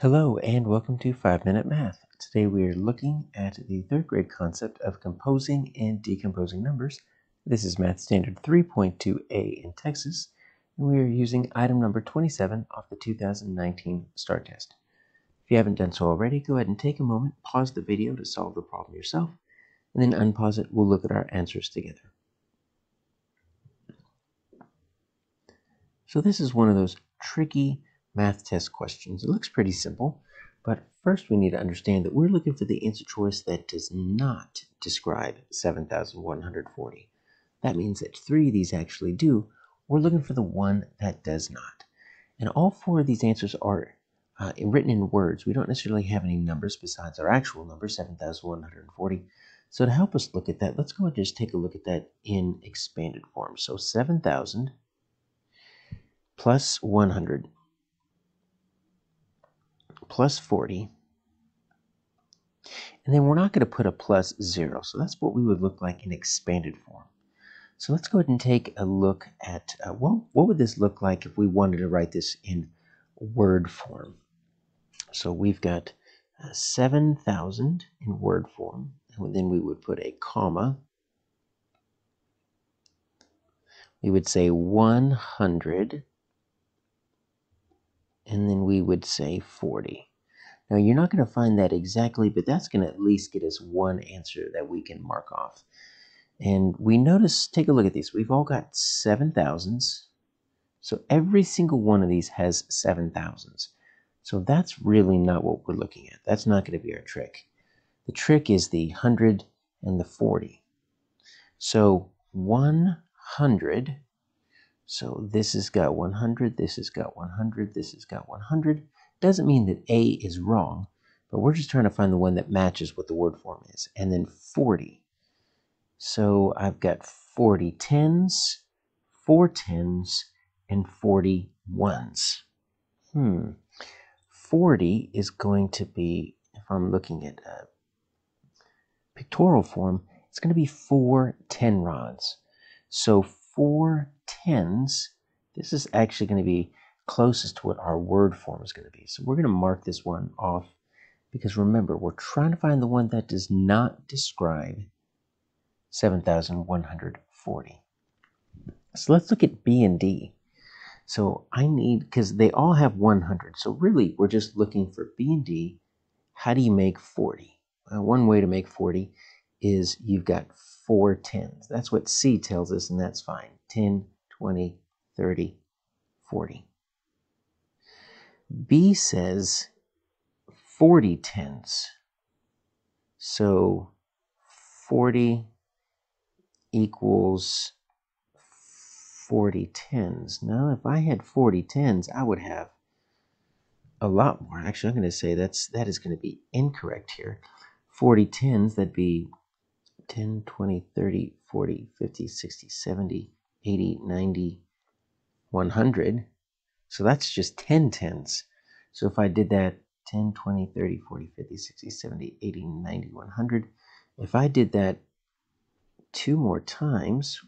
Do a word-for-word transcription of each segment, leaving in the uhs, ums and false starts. Hello and welcome to five minute math. Today we are looking at the third grade concept of composing and decomposing numbers. This is math standard three point two A in Texas, and we are using item number twenty-seven off the two thousand nineteen STAAR test. If you haven't done so already, go ahead and take a moment, pause the video to solve the problem yourself, and then unpause it. We'll look at our answers together. So this is one of those tricky math test questions. It looks pretty simple, but first we need to understand that we're looking for the answer choice that does not describe seven thousand one hundred forty. That means that three of these actually do. We're looking for the one that does not. And all four of these answers are uh, written in words. We don't necessarily have any numbers besides our actual number, seven thousand one hundred forty. So to help us look at that, let's go and just take a look at that in expanded form. So seven thousand plus one hundred. Plus forty, and then we're not going to put a plus zero, so that's what we would look like in expanded form. So let's go ahead and take a look at, uh, well, what would this look like if we wanted to write this in word form? So we've got uh, seven thousand in word form, and then we would put a comma. We would say one hundred. And then we would say forty. Now you're not going to find that exactly, but that's going to at least get us one answer that we can mark off. And we notice, take a look at these. We've all got seven thousands. So every single one of these has seven thousands. So that's really not what we're looking at. That's not going to be our trick. The trick is the hundred and the forty. So one hundred. So this has got one hundred, this has got one hundred, this has got one hundred. Doesn't mean that A is wrong, but we're just trying to find the one that matches what the word form is. And then forty. So I've got forty tens, four tens, and forty ones. Hmm. forty is going to be, if I'm looking at a pictorial form, it's going to be four ten rods. So four tens, this is actually going to be closest to what our word form is going to be. So we're going to mark this one off because remember, we're trying to find the one that does not describe seven thousand one hundred forty. So let's look at B and D. So I need, because they all have one hundred, so really we're just looking for B and D. How do you make forty? Uh, one way to make forty is you've got four tens. That's what C tells us, and that's fine. ten, twenty, thirty, forty. B says forty tens. So forty equals forty tens. Now, if I had forty tens, I would have a lot more. Actually, I'm going to say that's that is going to be incorrect here. forty tens, that'd be ten, twenty, thirty, forty, fifty, sixty, seventy, eighty, ninety, one hundred. So that's just ten tens. So if I did that, ten, twenty, thirty, forty, fifty, sixty, seventy, eighty, ninety, one hundred. If I did that two more times,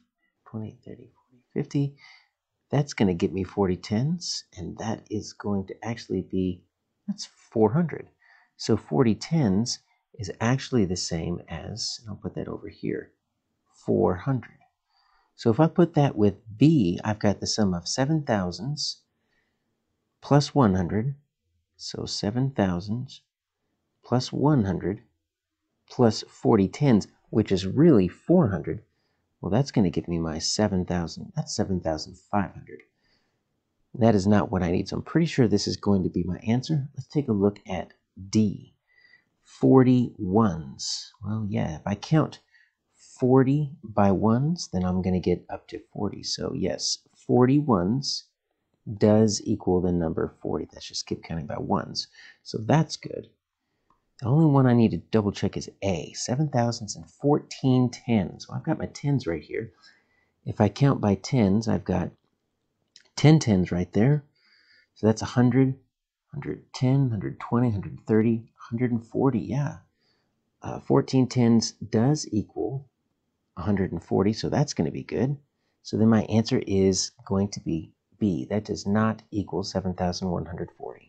twenty, thirty, forty, fifty, that's going to get me forty tens, and that is going to actually be, that's four hundred. So forty tens is actually the same as, and I'll put that over here, four hundred. So if I put that with B, I've got the sum of seven thousands plus one hundred, so seven thousands plus one hundred plus forty tens, which is really four hundred. Well, that's going to give me my seven thousand. That's seven thousand five hundred. That is not what I need, so I'm pretty sure this is going to be my answer. Let's take a look at D. forty ones. Well, yeah, if I count forty by ones, then I'm going to get up to forty. So yes, forty ones does equal the number forty. Let's just keep counting by ones. So that's good. The only one I need to double check is A, seven thousands and fourteen tens. Well, I've got my tens right here. If I count by tens, I've got ten tens right there. So that's one hundred, one hundred ten, one hundred twenty, one hundred thirty, one hundred forty, yeah. Uh, fourteen tens does equal one hundred forty, so that's going to be good. So then my answer is going to be B. That does not equal seven thousand one hundred forty.